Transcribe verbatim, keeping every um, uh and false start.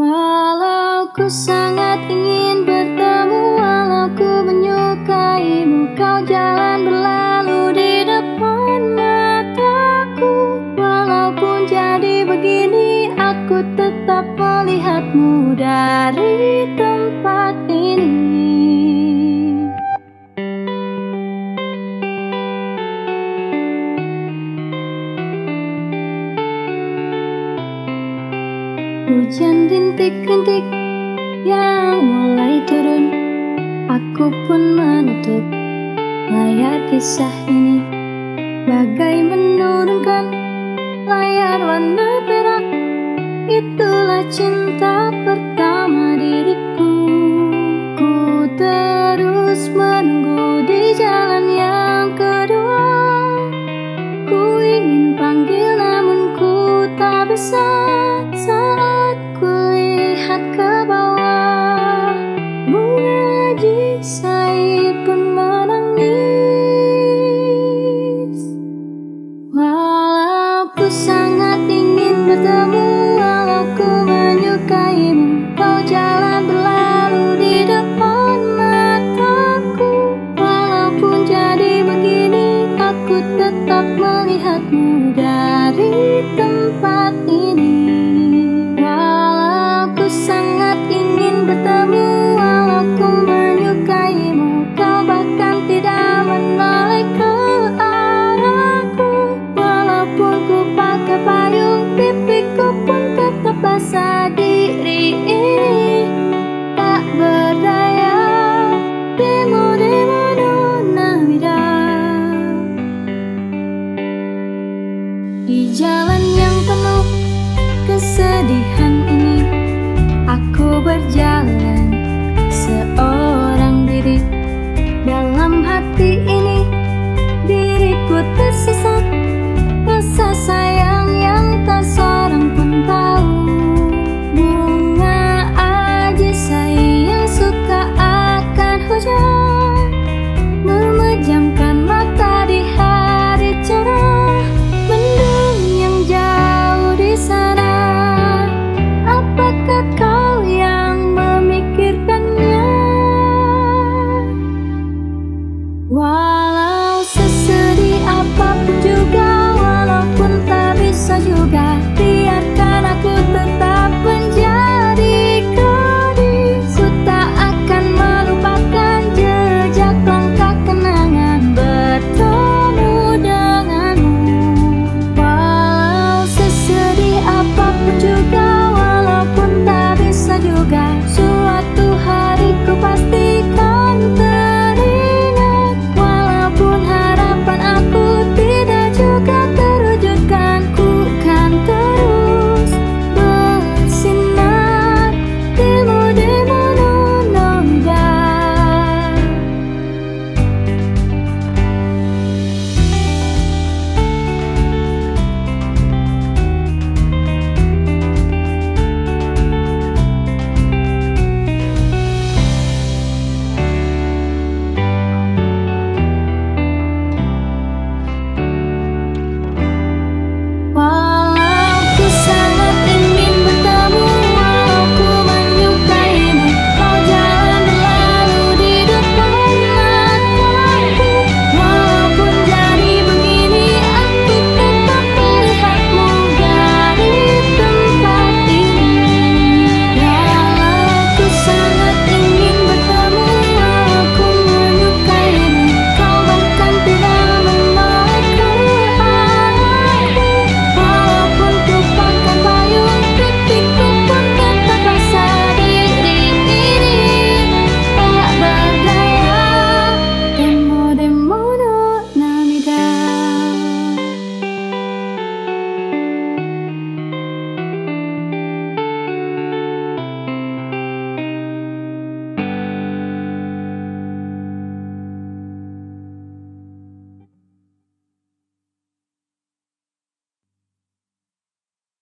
Walau ku sangat ingin bertemu, walau ku menyukaimu, kau jalan berlalu di depan mataku. Walaupun jadi begini, aku tetap melihatmu dari tempat ini. Hujan rintik-rintik yang mulai turun, aku pun menutup layar kisah ini. Bagai menurunkan layar warna perak, itulah cinta pertama diriku. Ku terus menunggu di jalan yang kedua. Ku ingin panggil namun ku tak bisa. Saat ke bawah, bunga jisai pun menangis. Walau ku sangat ingin bertemu, walau ku menyukaimu, kau jalan berlalu di depan mataku. Walaupun jadi begini, aku tetap melihatmu dari tempat ini. Di jalan yang penuh kesedihan,